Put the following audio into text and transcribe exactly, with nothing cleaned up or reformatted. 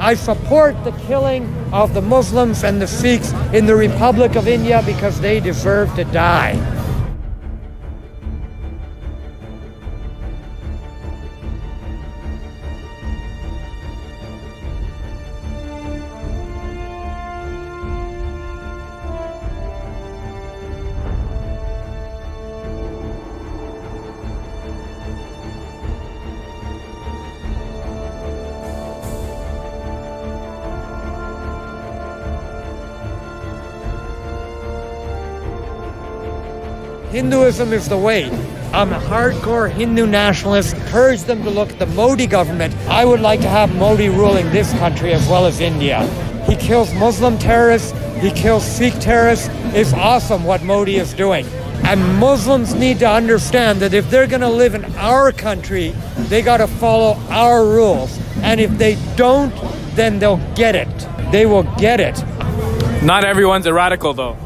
I support the killing of the Muslims and the Sikhs in the Republic of India because they deserve to die. Hinduism is the way. I'm a hardcore Hindu nationalist. Encourage them to look at the Modi government. I would like to have Modi ruling this country as well as India. He kills Muslim terrorists. He kills Sikh terrorists. It's awesome what Modi is doing. And Muslims need to understand that if they're going to live in our country, they got to follow our rules. And if they don't, then they'll get it. They will get it. Not everyone's a radical, though.